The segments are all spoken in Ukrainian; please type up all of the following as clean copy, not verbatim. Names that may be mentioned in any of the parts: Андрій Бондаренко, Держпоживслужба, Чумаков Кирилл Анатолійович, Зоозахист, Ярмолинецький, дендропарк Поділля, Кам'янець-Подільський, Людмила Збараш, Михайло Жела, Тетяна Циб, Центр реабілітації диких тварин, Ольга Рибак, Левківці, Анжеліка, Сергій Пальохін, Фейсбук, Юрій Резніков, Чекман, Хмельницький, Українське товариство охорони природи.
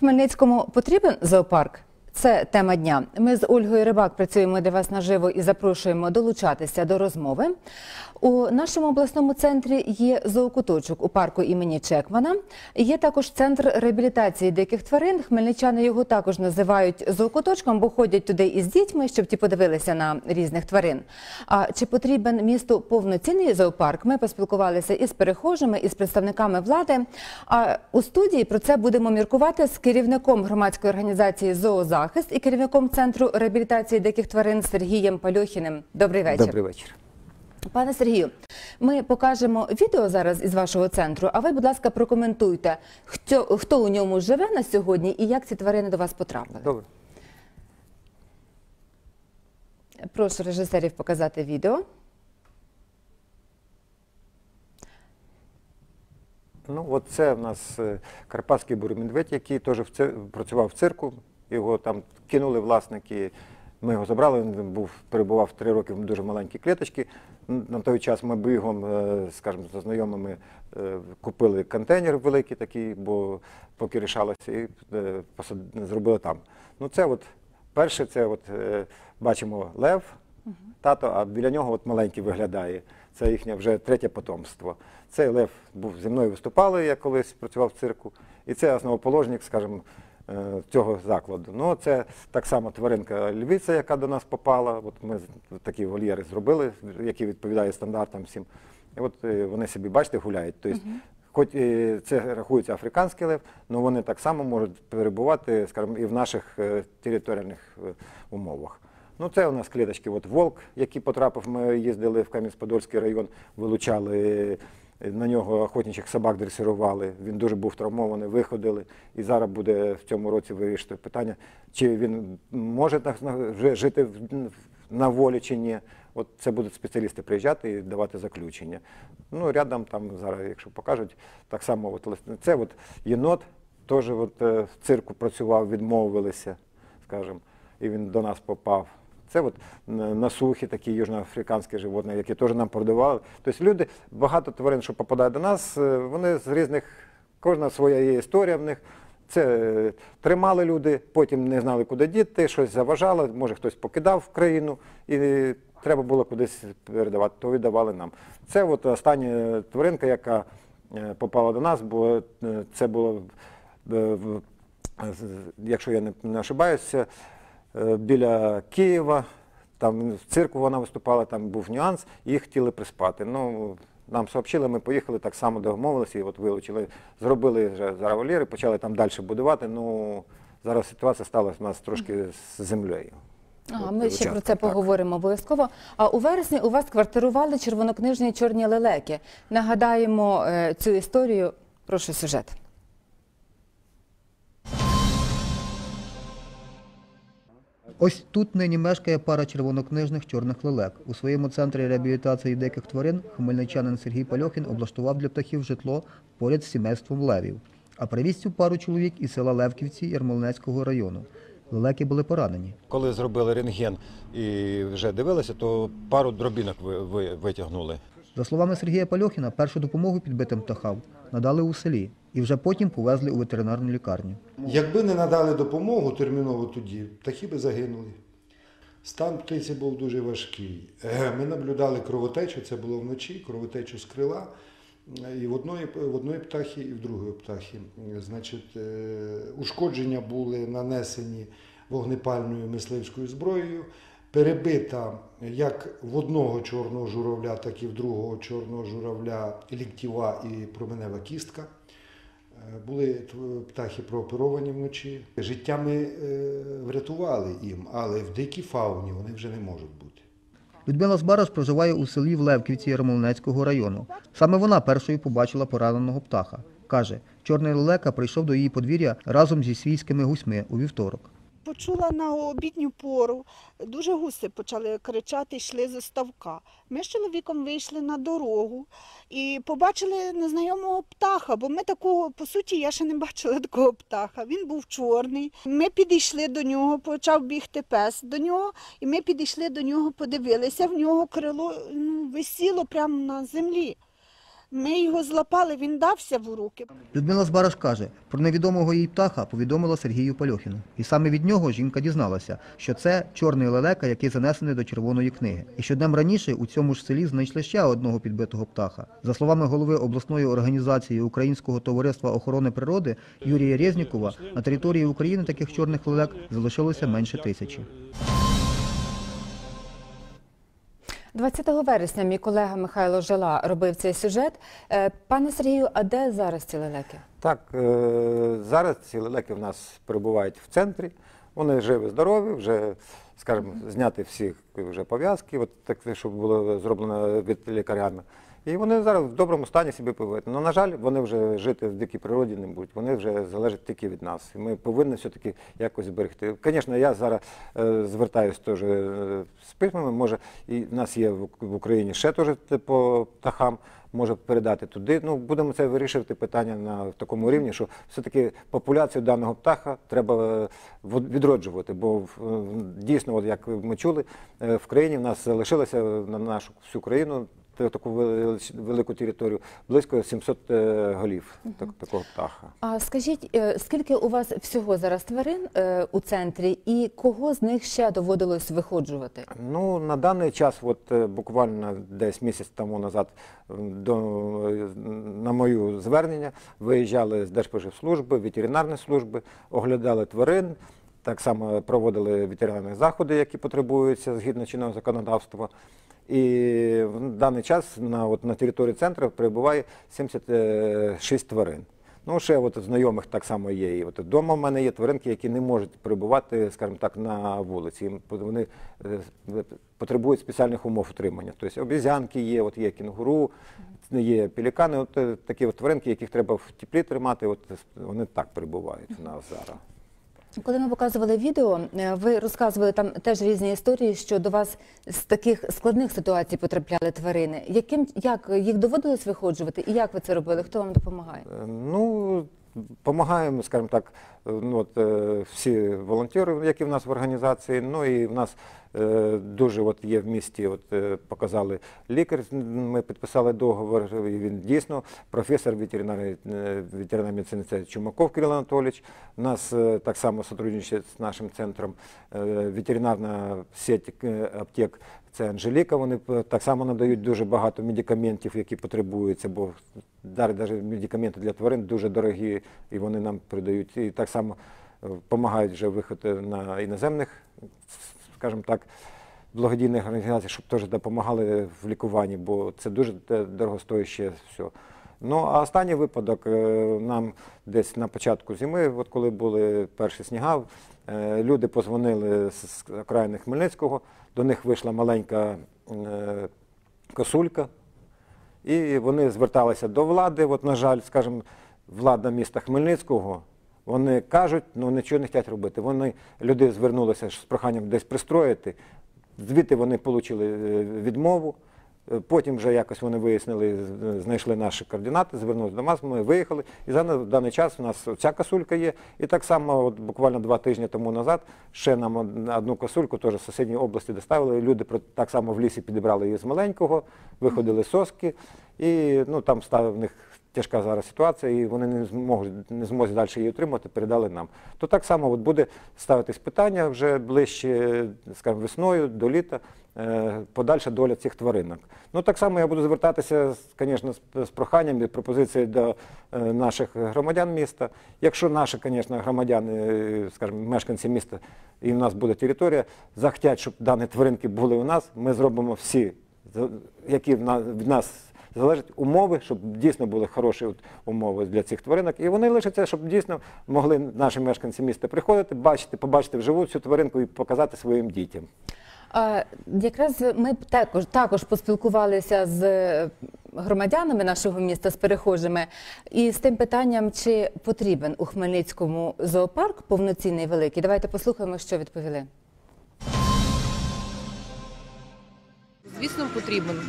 Хмельницькому потрібен зоопарк? Це тема дня. Ми з Ольгою Рибак працюємо для вас наживо і запрошуємо долучатися до розмови. У нашому обласному центрі є зоокуточок у парку імені Чекмана. Є також Центр реабілітації диких тварин. Хмельничани його також називають зоокуточком, бо ходять туди із дітьми, щоб ті подивилися на різних тварин. А чи потрібен місту повноцінний зоопарк? Ми поспілкувалися із перехожими, із представниками влади. А у студії про це будемо міркувати з керівником громадської організації «Зоозахист» і керівником Центру реабілітації диких тварин Сергієм Пальохіним. Добрий вечір. Добрий вечір. Пане Сергію, ми покажемо відео зараз із вашого центру, а ви, будь ласка, прокоментуйте, хто у ньому живе на сьогодні і як ці тварини до вас потрапили. Добре. Прошу режисерів показати відео. Ну, от це в нас карпатський бурий-медведь, який теж працював в цирку. Його там кинули власники. Ми його забрали, він перебував 3 роки в дуже маленькій кліточці. На той час ми бігом, скажімо, з знайомими купили контейнер великий такий, бо поки рішалося, і зробили там. Ну це от перше, це от бачимо лев, тато, а біля нього от маленький виглядає. Це їхнє вже 3-е потомство. Цей лев був зі мною виступали, я колись працював в цирку, і це основоположник, скажімо, цього закладу. Ну, це так само тваринка львиця, яка до нас попала. От ми такі вольєри зробили, які відповідають стандартам всім. І от вони собі, бачите, гуляють. Тобто, хоч це рахується африканський лев, але вони так само можуть перебувати, скажімо, і в наших територіальних умовах. Ну, це у нас кліточки. От вовк, який потрапив, ми їздили в Кам'янець-Подільський район, вилучали, на нього охотничих собак дресирували, він дуже був травмований, виходили. І зараз буде в цьому році вирішити питання, чи він може жити на волі чи ні. От це будуть спеціалісти приїжджати і давати заключення. Ну, рядом там зараз, якщо покажуть, так само це от єнот, теж в цирку працював, відмовилися, скажімо, і він до нас попав. Це от насухи, такі южноафриканські животні, які теж нам продавали. Тобто люди, багато тварин, що попадають до нас, вони з різних, кожна своя є історія в них. Це тримали люди, потім не знали, куди діти, щось заважало, може хтось покидав країну і треба було кудись передавати, то віддавали нам. Це от остання тваринка, яка попала до нас, бо це було, якщо я не ошибаюся, біля Києва, там в цирку вона виступала, там був нюанс, їх хотіли приспати. Ну, нам повідомили, ми поїхали, так само домовилися і от вилучили. Зробили вже зараз вольєри, почали там далі будувати, ну, зараз ситуація стала у нас трошки з землею. Ми ще про це поговоримо обов'язково. А у вересні у вас квартирували червонокнижні чорні лелеки. Нагадаємо цю історію. Прошу сюжет. Ось тут нині мешкає пара червонокнижних чорних лелек. У своєму центрі реабілітації диких тварин хмельничанин Сергій Пальохін облаштував для птахів житло поряд з сімейством левів. А привіз цю пару чоловік із села Левківці Ярмолинецького району. Лелеки були поранені. Коли зробили рентген і вже дивилися, то пару дробинок витягнули. За словами Сергія Пальохіна, першу допомогу підбитим птахам надали у селі і вже потім повезли у ветеринарну лікарню. Якби не надали допомогу терміново тоді, птахи би загинули. Стан птиці був дуже важкий. Ми наблюдали кровотечу, це було вночі, кровотечу з крила. І в одної птахи, і в другої птахи. Значить, ушкодження були нанесені вогнепальною мисливською зброєю. Перебита як в одного чорного журавля, так і в другого чорного журавля ліктєва і променева кістка. Були птахи прооперовані вночі. Життя ми врятували їм, але в дикій фауні вони вже не можуть бути. Людмила Збараш проживає у селі Левківці Ярмолинецького району. Саме вона першою побачила пораненого птаха. Каже, чорний лелека прийшов до її подвір'я разом зі свійськими гусьми у вівторок. Почула на обідню пору, дуже гуси почали кричати, йшли зі ставка. Ми з чоловіком вийшли на дорогу і побачили незнайомого птаха, бо ми такого, по суті, я ще не бачила такого птаха. Він був чорний. Ми підійшли до нього, почав бігти пес до нього, і ми підійшли до нього, подивилися, в нього крило висіло прямо на землі. Ми його злапали, він дався в руки. Людмила Збараш каже, про невідомого їй птаха повідомила Сергію Пальохіну. І саме від нього жінка дізналася, що це чорний лелека, який занесений до Червоної книги. І що днем раніше у цьому ж селі знайшли ще одного підбитого птаха. За словами голови обласної організації Українського товариства охорони природи Юрія Резнікова, на території України таких чорних лелек залишилося менше 1000. 20 вересня мій колега Михайло Жела робив цей сюжет. Пане Сергію, а де зараз ці лелеки? Так, зараз ці лелеки в нас перебувають в центрі. Вони живі-здорові, вже, скажімо, зняти всі пов'язки, щоб було зроблено від лікарями. І вони зараз в доброму стані себе поводять. Але, на жаль, вони вже жити в дикій природі не будуть, вони вже залежать тільки від нас. І ми повинні все-таки якось зберегти. Звісно, я зараз звертаюся теж з письмами, може, і в нас є в Україні ще теж по птахам, може передати туди. Ну, будемо це вирішувати питання на такому рівні, що все-таки популяцію даного птаха треба відроджувати, бо дійсно, як ми чули, в країні в нас залишилося, на нашу всю країну, таку велику територію, близько 700 голів такого птаха. А скажіть, скільки у вас всього зараз тварин у центрі і кого з них ще доводилось виходжувати? Ну, на даний час, буквально десь місяць тому назад, на моє звернення, виїжджали з Держпоживслужби, ветеринарної служби, оглядали тварин. Так само проводили ветеринарні заходи, які потребуються згідно чинного законодавства. І в даний час на території центру перебуває 76 тварин. Ну, ще знайомих так само є. І вдома в мене є тваринки, які не можуть перебувати, скажімо так, на вулиці. Вони потребують спеціальних умов утримання. Тобто обізянки є, є кінгуру, є пелікани. Такі тваринки, яких треба в теплі тримати, вони так перебувають в нас зараз. Коли ми показували відео, ви розказували там теж різні історії, що до вас з таких складних ситуацій потрапляли тварини. Як їх доводилось виходжувати і як ви це робили? Хто вам допомагає? Ну, допомагаємо, скажімо так, всі волонтери, які в нас в організації. Ну і в нас дуже є в місті, показали лікар, ми підписали договор, і він дійсно, професор ветеринарної медицини Чумаков Кирилл Анатолійович. У нас так само співпрацює з нашим центром ветеринарна сеть аптек, це Анжеліка, вони так само надають дуже багато медикаментів, які потребуються, бо навіть медикаменти для тварин дуже дорогі, і вони нам передають. І так само допомагають вже вихід на іноземних, скажімо так, благодійних організацій, щоб теж допомагали в лікуванні, бо це дуже дорогостояще все. Ну, а останній випадок нам десь на початку зими, коли були перші сніги, люди подзвонили з окраїни Хмельницького, до них вийшла маленька косулька, і вони зверталися до влади. От, на жаль, скажімо, влада міста Хмельницького, вони кажуть, але нічого не хочуть робити. Вони, люди звернулися з проханням десь пристроїти, звідти вони отримали відмову. Потім вже якось вони вияснили, знайшли наші координати, звернулися до нас, ми виїхали. І в даний час у нас ця косулька є. І так само буквально 2 тижні тому назад ще нам одну косульку теж з сусідньої області доставили. Люди так само в лісі підібрали її з маленького, виходили соски. І там став в них тяжка зараз ситуація, і вони не зможуть далі її отримати, передали нам. То так само буде ставитись питання вже ближче, скажімо, весною, до літа, подальша доля цих тваринок. Ну, так само я буду звертатися, звісно, з проханням і пропозицією до наших громадян міста. Якщо наші, звісно, громадяни, скажімо, мешканці міста, і в нас буде територія, захотять, щоб дані тваринки були у нас, ми зробимо всі, які від нас залежать умови, щоб дійсно були хороші умови для цих тваринок. І вони лишаться, щоб дійсно могли наші мешканці міста приходити, побачити вживу цю тваринку і показати своїм дітям. Якраз ми також поспілкувалися з громадянами нашого міста, з перехожими, і з тим питанням, чи потрібен у Хмельницькому зоопарк повноцінний великий. Давайте послухаємо, що відповіли. Звісно, потрібен.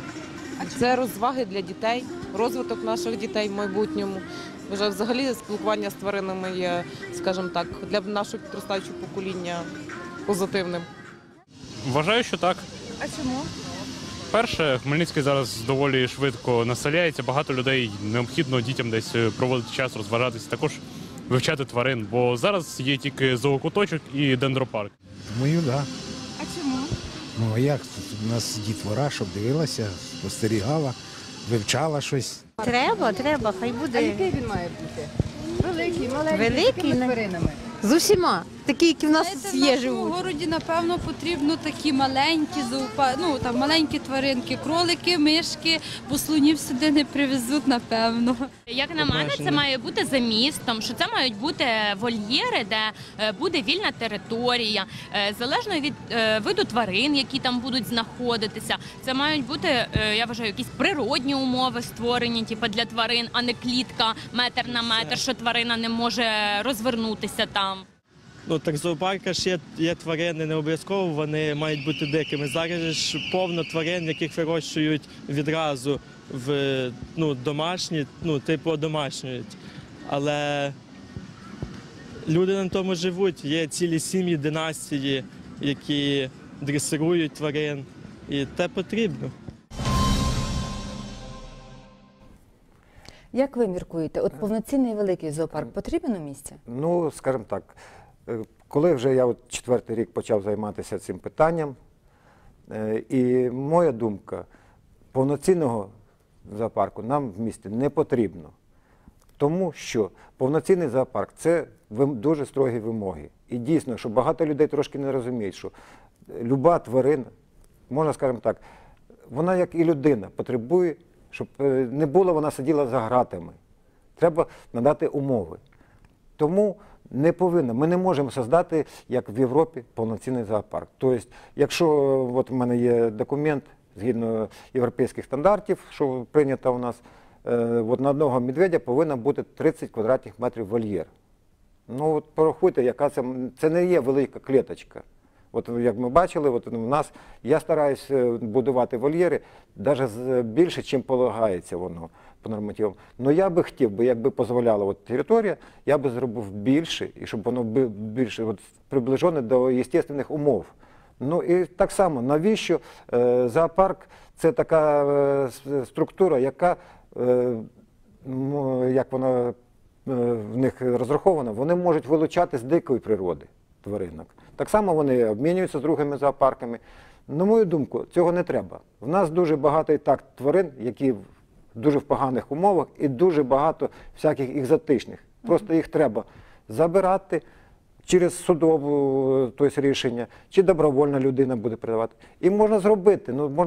Це розваги для дітей, розвиток наших дітей в майбутньому. Взагалі спілкування з тваринами є, скажімо так, для нашого підростаючого покоління позитивним. Вважаю, що так. А чому? перше, Хмельницький зараз доволі швидко населяється, багато людей необхідно дітям десь проводити час, розважатися, також вивчати тварин, бо зараз є тільки зоокуточок і дендропарк. Думаю, так. А чому? Ну, а як? У нас дід Ворошов дивилася, спостерігала, вивчала щось. Треба, хай буде. А який він має бути? Великий, маленький, з такими тваринами? З усіма, такі, які в нас є живуть. В нашому місті, напевно, потрібно такі маленькі, маленькі тваринки, кролики, мишки, бо слонів сюди не привезуть, напевно. Як на мене, це має бути за містом, що це мають бути вольєри, де буде вільна територія, залежно від виду тварин, які там будуть знаходитися. Це мають бути, я вважаю, якісь природні умови створені для тварин, а не клітка метр на метр, що тварина не може розвернутися там. Ну, так в зоопарках є тварини, не обов'язково вони мають бути дикими. Зараз ж повно тварин, яких вирощують відразу в домашні, типу одомашнюють. Але люди на тому живуть, є цілі сім'ї, династії, які дресирують тварин, і те потрібно. Як ви міркуєте, от повноцінний великий зоопарк потрібен у місті? Ну, скажімо так, коли вже я четвертий рік почав займатися цим питанням, і моя думка, повноцінного зоопарку нам в місті не потрібно. Тому що повноцінний зоопарк – це дуже строгі вимоги. І дійсно, що багато людей трошки не розуміють, що люба тварина, можна, скажімо так, вона, як і людина, потребує, щоб не було, вона сиділа за ґратами. Треба надати умови. Тому не повинно. Ми не можемо створити, як в Європі, повноцінний зоопарк. Тобто, якщо от в мене є документ, згідно європейських стандартів, що прийнято у нас, от на одного медведя повинно бути 30 квадратних метрів вольєр. Ну, от порахуйте, яка це не є велика кліточка. От, як ми бачили, у нас я стараюся будувати вольєри навіть більше, чим полагається воно по нормативам. Але я би хотів, якби дозволяла територія, я би зробив більше, і щоб воно більше приближене до естественних умов. Ну і так само, навіщо зоопарк – це така структура, яка, як вона в них розрахована, вони можуть вилучати з дикої природи тваринок. Так само вони обмінюються з другими зоопарками. На мою думку, цього не треба. В нас дуже багато і так тварин, які дуже в поганих умовах, і дуже багато всяких екзотичних. Просто їх треба забирати через судове рішення, чи добровольна людина буде передавати. І можна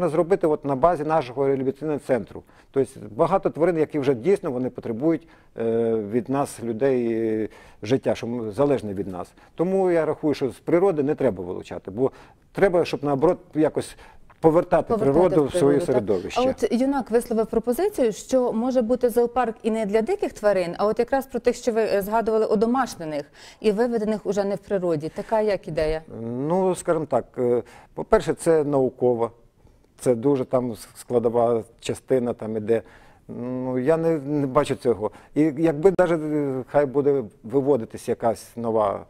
зробити на базі нашого реабілітаційного центру. Тобто багато тварин, які вже дійсно вони потребують від нас, людей, життя, що залежне від нас. Тому я рахую, що з природи не треба вилучати, бо треба, щоб наоборот якось повертати природу в своє середовище. А от юнак висловив пропозицію, що може бути зоопарк і не для диких тварин, а от якраз про тих, що ви згадували, одомашнених і виведених уже не в природі. Така як ідея? Ну, скажімо так, по-перше, це науково, це дуже там складова частина там іде. Я не бачу цього. І якби навіть хай буде виводитись якась нова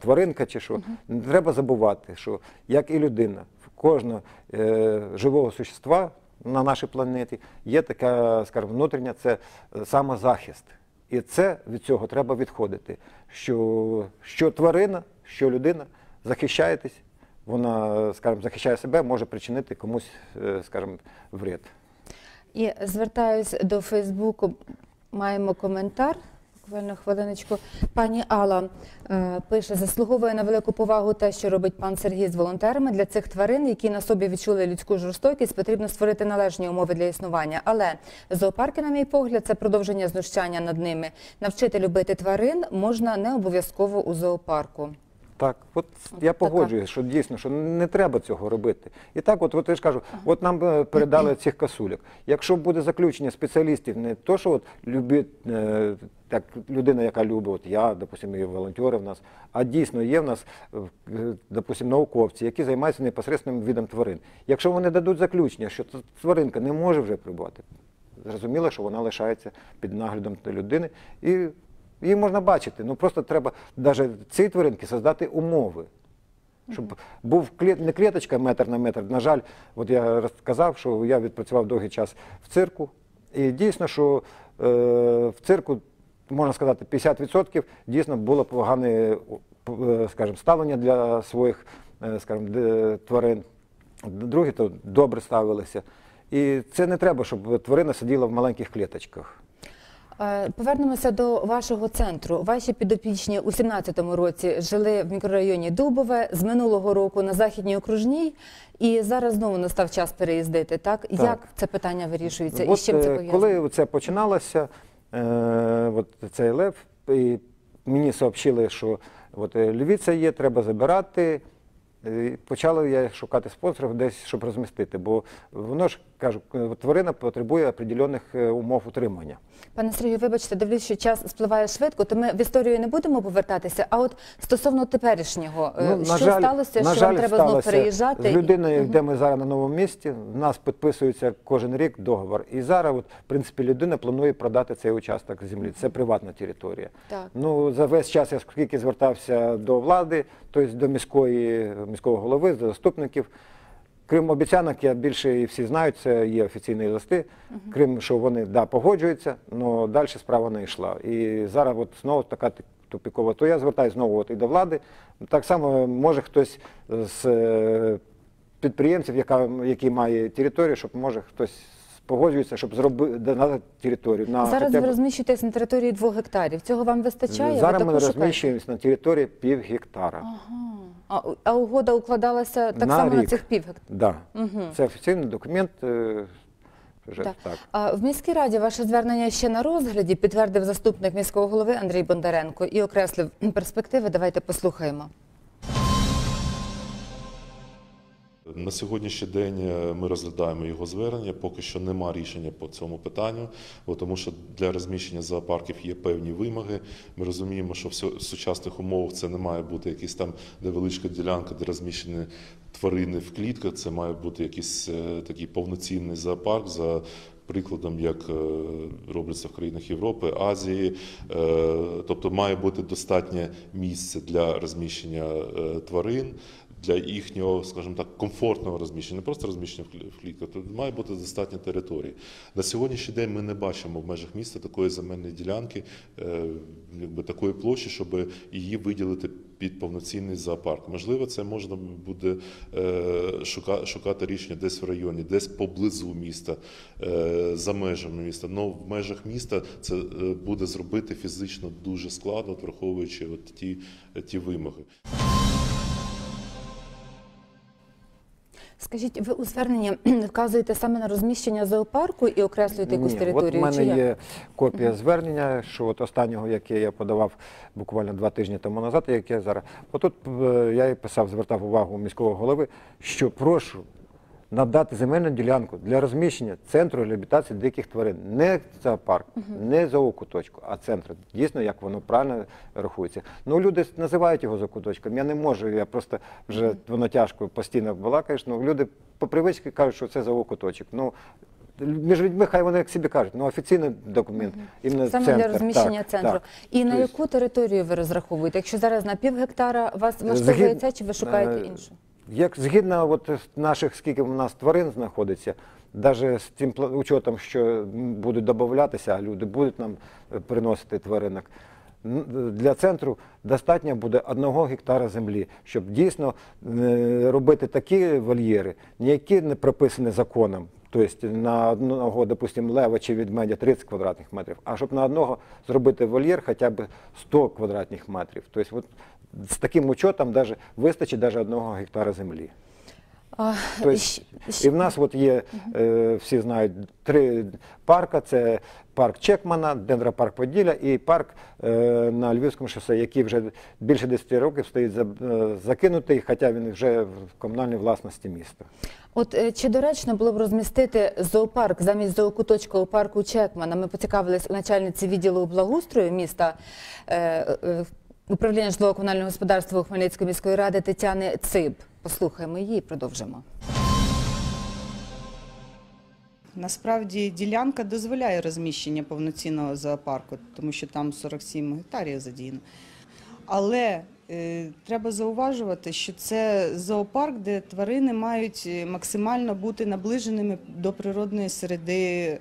тваринка чи що, не треба забувати, що як і людина, кожного живого существа на нашій планеті є така, скажімо, внутрішня, це самозахист. І це від цього треба відходити, що тварина, що людина захищаєтесь, вона, скажімо, захищає себе, може причинити комусь, скажімо, вред. І звертаюсь до Фейсбуку, маємо коментар. Буквально хвилиночку. Пані Алла пише, заслуговує на велику повагу те, що робить пан Сергій з волонтерами. Для цих тварин, які на собі відчули людську жорстокість, потрібно створити належні умови для існування. Але зоопарки, на мій погляд, це продовження знущання над ними. Навчити любити тварин можна не обов'язково у зоопарку. Так, от я погоджуюсь, що дійсно, що не треба цього робити. І так, от я ж кажу, от нам передали цих касуляк. Якщо буде заключення спеціалістів, не то, що от людина, яка любить, от я, допустимо, і волонтери в нас, а дійсно є в нас, допустимо, науковці, які займаються непосереднім видом тварин. Якщо вони дадуть заключення, що тваринка не може вже перебувати, зрозуміло, що вона лишається під наглядом людини і... її можна бачити, ну просто треба навіть цій тваринці створити умови. Щоб був не клеточка метр на метр. На жаль, от я розказав, що я відпрацював довгий час в цирку. І дійсно, що в цирку, можна сказати, 50% дійсно було погане, скажімо, ставлення для своїх, скажімо, тварин. Другі то добре ставилися. І це не треба, щоб тварина сиділа в маленьких клеточках. Повернемося до вашого центру. Ваші підопічні у 2017 році жили в мікрорайоні Дубове, з минулого року на Західній окружній, і зараз знову настав час переїздити, так? Так. Як це питання вирішується і з чим це пов'язано? Коли це починалося, цей лев, і мені повідомили, що львіця є, треба забирати. Почав я шукати спонсорів десь, щоб розмістити, бо воно ж, кажу, тварина потребує определених умов утримання. Пане Сергію, вибачте, дивлюсь, що час спливає швидко, то ми в історію не будемо повертатися, а от стосовно теперішнього, що сталося, що вам треба знову переїжджати? З людиною, де ми зараз на новому місці, в нас підписується кожен рік договор. І зараз, в принципі, людина планує продати цей участок землі, це приватна територія. За весь час я скільки звертався до влади, тобто до міського голови, заступників. Крім обіцянок, я більше, і всі знають, це є офіційні листи, крім, що вони, да, погоджуються, але далі справа не йшла. І зараз от знову така тупікова. То я звертаюся знову і до влади. Так само може хтось з підприємців, який має територію, щоб може хтось погоджується, щоб додати територію. Зараз ви розміщуєтесь на території 2 гектарів. Цього вам вистачає? Зараз ми розміщуємося на території пів гектара. А угода укладалася так само на цих 5 гектарів? Так. Це офіційний документ. В міській раді ваше звернення ще на розгляді, підтвердив заступник міського голови Андрій Бондаренко і окреслив перспективи. Давайте послухаємо. На сьогоднішній день ми розглядаємо його звернення, поки що нема рішення по цьому питанню, тому що для розміщення зоопарків є певні вимоги. Ми розуміємо, що в сучасних умовах це не має бути якась там невеличка ділянка, де розміщені тварини в клітках, це має бути якийсь такий повноцінний зоопарк, за прикладом, як робляться в країнах Європи, Азії. Тобто має бути достатнє місце для розміщення тварин, для їхнього, скажімо так, комфортного розміщення, не просто розміщення в клітках, тут має бути достатньо території. На сьогоднішній день ми не бачимо в межах міста такої земельної ділянки, такої площі, щоб її виділити під повноцінний зоопарк. Можливо, це можна буде шукати рішення десь в районі, десь поблизу міста, за межами міста. Але в межах міста це буде зробити фізично дуже складно, враховуючи ті вимоги. Скажіть, ви у зверненні вказуєте саме на розміщення зоопарку і окреслюєте якусь територію? Ні, от в мене є копія звернення, що останнього, яке я подавав буквально 2 тижні тому назад, яке зараз. Отут я писав, звертав увагу міського голови, що прошу надати земельну ділянку для розміщення Центру реабілітації диких тварин. Не зоопарк, не зоокуточку, а центр. Дійсно, як воно правильно рахується. Ну, люди називають його зоокуточком. Я не можу, я просто вже, воно тяжко, постійно балакаєш. Ну, люди по привичці кажуть, що це зоокуточок. Ну, між людьми, хай вони як собі кажуть, ну, офіційний документ, іменно центр. Саме для розміщення центру. І на яку територію ви розраховуєте? Якщо зараз на 5 гектара вас влаштовує це, чи ви шукаєте іншу? Згідно наших, скільки у нас тварин знаходиться, навіть з тим учетом, що будуть додатися, а люди будуть нам приносити тваринок, для центру достатньо буде 1 гектара землі, щоб дійсно робити такі вольєри, які не прописані законом, тобто на одного, допустимо, лева чи ведмедя 30 квадратних метрів, а щоб на одного зробити вольєр хоча б 100 квадратних метрів. З таким учетом вистачить навіть 1 гектара землі. І в нас є, всі знають, 3 парки. Це парк Чекмана, дендропарк Поділля і парк на Львівському шосе, який вже більше 10 років стоїть закинутий, хоча він вже в комунальній власності міста. От чи доречно було б розмістити зоопарк замість зоокуточка у парку Чекмана? Ми поцікавились у начальниці відділу благоустрою міста управління житлово-комунального господарства Хмельницької міської ради Тетяни Циб. Послухаємо її і продовжимо. Насправді ділянка дозволяє розміщення повноцінного зоопарку, тому що там 47 гектарів задіяно. Але треба зауважувати, що це зоопарк, де тварини мають максимально бути наближеними до природної середи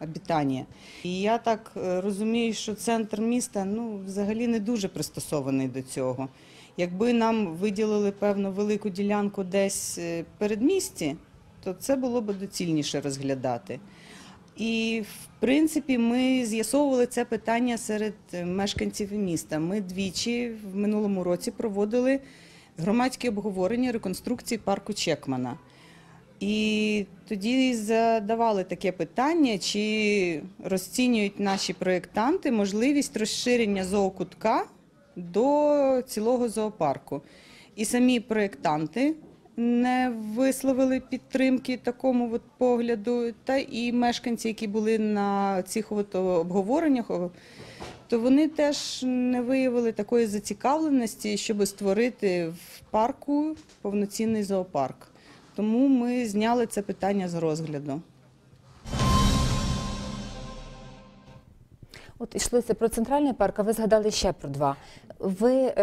обітання. І я так розумію, що центр міста взагалі не дуже пристосований до цього. Якби нам виділили певну велику ділянку десь передмісті, то це було б доцільніше розглядати. І, в принципі, ми з'ясовували це питання серед мешканців міста. Ми двічі в минулому році проводили громадські обговорення реконструкції парку Чекмана. І тоді задавали таке питання, чи розцінюють наші проєктанти можливість розширення зоокутка до цілого зоопарку. І самі проєктанти не висловили підтримки такому погляду, та і мешканці, які були на цих обговореннях, то вони теж не виявили такої зацікавленості, щоб створити в парку повноцінний зоопарк. Тому ми зняли це питання з розгляду. От йшлося про центральний парк, а ви згадали ще про два. Ви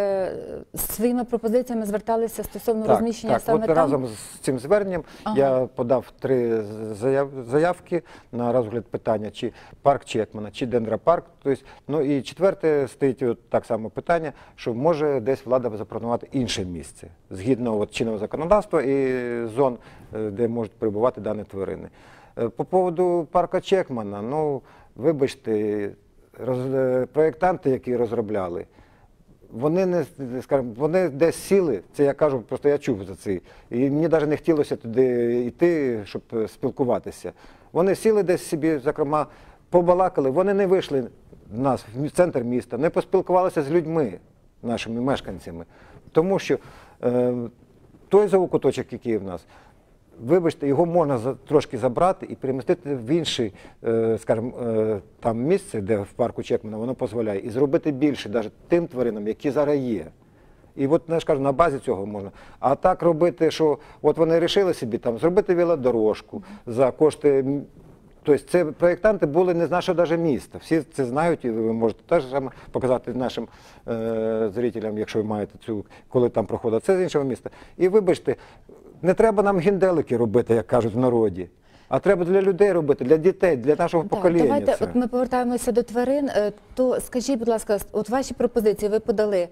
своїми пропозиціями зверталися стосовно розміщення саме там? Так, разом з цим зверненням я подав 3 заявки на розгляд питання, чи парк Чекмана, чи дендропарк. Ну і 4-те стоїть так само питання, що може десь влада запропонувати інше місце, згідно чинного законодавства і зон, де можуть перебувати дані тварини. По поводу парка Чекмана, ну, вибачте, проєктанти, які розробляли, вони десь сіли, це я кажу, просто я чув за це, і мені навіть не хотілося туди йти, щоб спілкуватися. Вони сіли десь собі, зокрема, побалакали, вони не вийшли в нас, в центр міста, не поспілкувалися з людьми, нашими мешканцями. Тому що той зоокуточок, який в нас, вибачте, його можна трошки забрати і перемістити в інше, скажімо, там місце, де в парку Чекмана воно дозволяє, і зробити більше навіть тим тваринам, які зараз є. І от, я ж кажу, на базі цього можна. А так робити, що от вони вирішили собі там зробити велодорожку за кошти. Тобто це проєктанти були не з нашого навіть міста. Всі це знають, і ви можете теж показати нашим зрителям, якщо ви маєте цю, коли там проходить, це з іншого міста. І вибачте, не треба нам генделики робити, як кажуть в народі, а треба для людей робити, для дітей, для нашого покоління. Давайте, от ми повертаємося до тварин, то скажіть, будь ласка, от ваші пропозиції ви подали,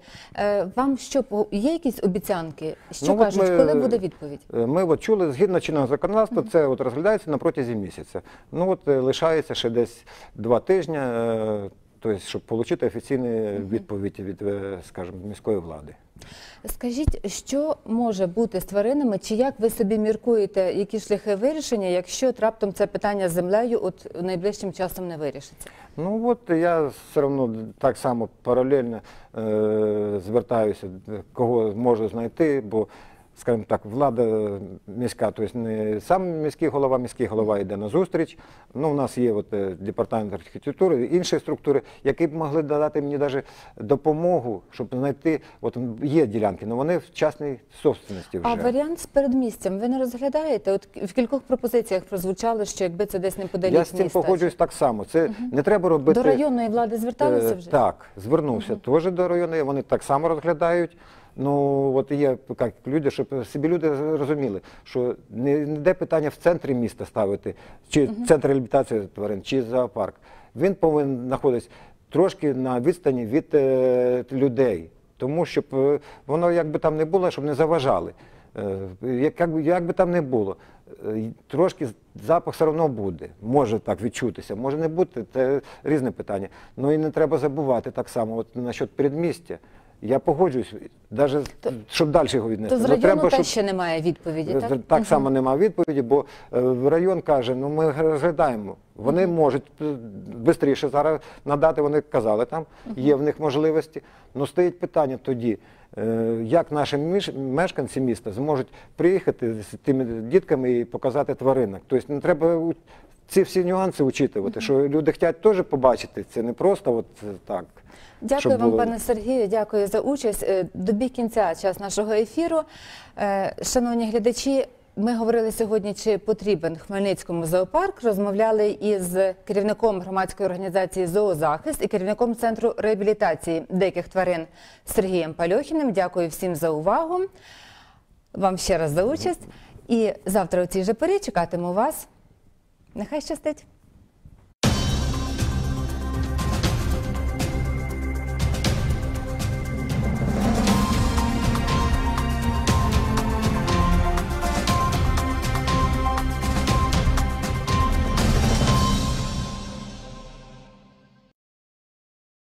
вам що, є якісь обіцянки, що кажуть, коли буде відповідь? Ми от чули, згідно чинного законодавства, це от розглядається на протязі місяця. Ну от лишається ще десь 2 тижні, щоб отримати офіційну відповідь від, скажімо, міської влади. Скажіть, що може бути з тваринами, чи як ви собі міркуєте, які шляхи вирішення, якщо раптом це питання з землею найближчим часом не вирішиться? Ну от я все одно так само паралельно звертаюся, кого можу знайти, бо, скажімо так, влада міська, тобто не сам міський голова йде на зустріч. Ну, у нас є департамент архітектури, інші структури, які б могли додати мені навіть допомогу, щоб знайти, от є ділянки, але вони в частній собственності вже. А варіант з передмістям ви не розглядаєте? От в кількох пропозиціях прозвучало, що якби це десь неподалік міста. Я з цим погоджуюсь так само. Це не треба робити... До районної влади зверталися вже? Так, звернувся теж до районної, вони так само розглядають. Ну, от є люди, щоб собі люди розуміли, що не йде питання в центрі міста ставити, чи центр реабілітації тварин, чи зоопарк. Він повинен знаходитися трошки на відстані від людей, тому щоб воно, як би там не було, щоб не заважали. Як би там не було, трошки запах все одно буде, може так відчутися, може не бути, це різне питання. Ну і не треба забувати так само, от насчет передмістя. Я погоджуюсь, навіть щоб далі його віднести. То з району теж ще немає відповіді, так? Так само немає відповіді, бо район каже, ну ми розглядаємо. Вони можуть швидше зараз надати, вони казали там, є в них можливості. Але стоїть питання тоді, як наші мешканці міста зможуть приїхати з тими дітками і показати тваринок. Тобто не треба ці всі нюанси учитувати, що люди хочуть теж побачити, це не просто от так. Дякую вам, пане Сергію, дякую за участь. Добіг кінця час нашого ефіру. Шановні глядачі, Ми говорили сьогодні, чи потрібен Хмельницькому зоопарк. Розмовляли із керівником громадської організації «Зоозахист» і керівником Центру реабілітації диких тварин Сергієм Пальохіним. Дякую всім за увагу, вам ще раз за участь. І завтра у цій же порі чекатиму вас. Нехай щастить!